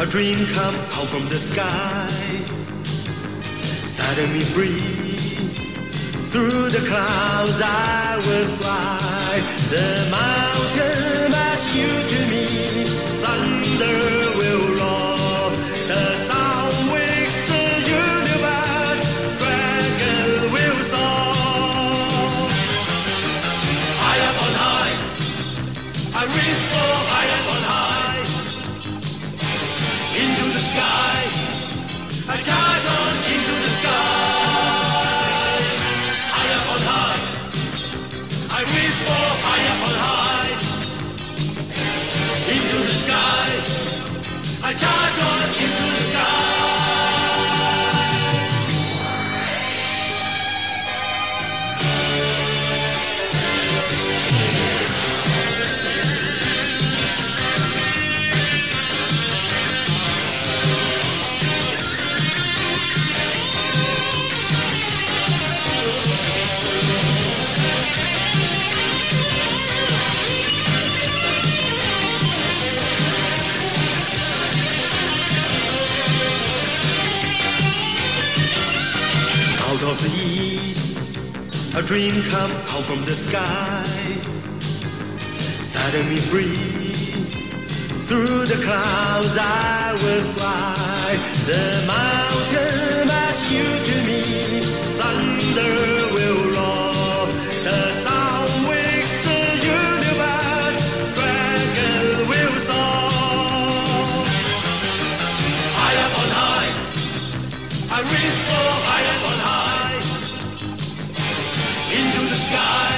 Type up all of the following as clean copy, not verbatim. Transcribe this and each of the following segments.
A dream come out from the sky, suddenly free. Through the clouds I will fly. The mountain must you to me. Thunder will roar. The sound wakes the universe. Dragon will soar. I am on high. I reach for I am on high. Into the sky. I charge on into the sky. I charge on into the of the east, a dream come out from the sky, suddenly free, through the clouds I will fly, the mountain must you to me, thunder will roar, the sound wakes the universe, dragon will soar. I am on high, I reach for I am on high. Into the sky,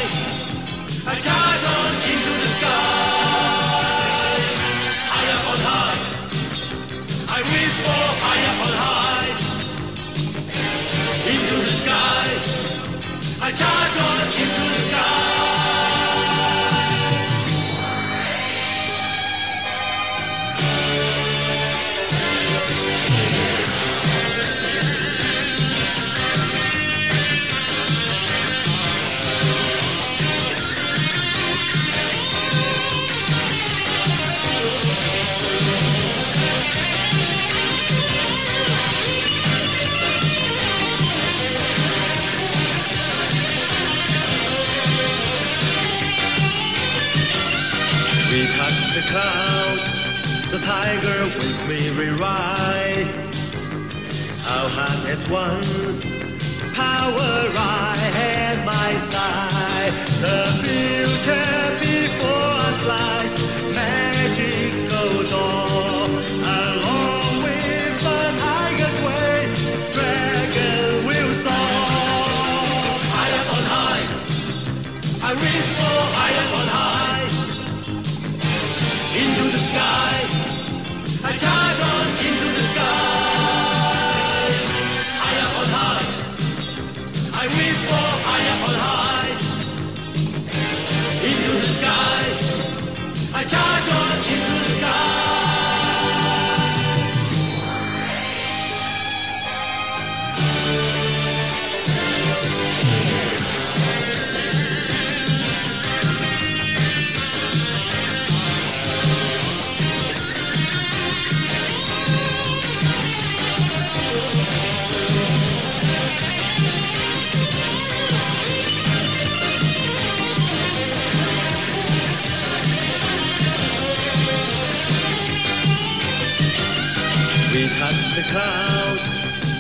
I charge on into the sky. I am on high, I reach for I am on high. Into the sky, I charge on into the sky. We touch the cloud, the tiger with me rewrite. Our heart is one, power I at my side. The future before us lies, magical door. A long way from tiger's way, dragon will soar. I am on high, I reach for I am on high. Into the sky, I charge on into the sky. I am on high, I reach for I am on high. Into the sky, I charge on into the sky. We touch the cloud,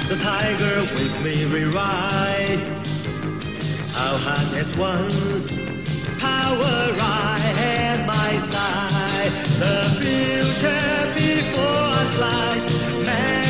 the tiger with me rewrite. Our heart is one, power right at my side. The future before us lies.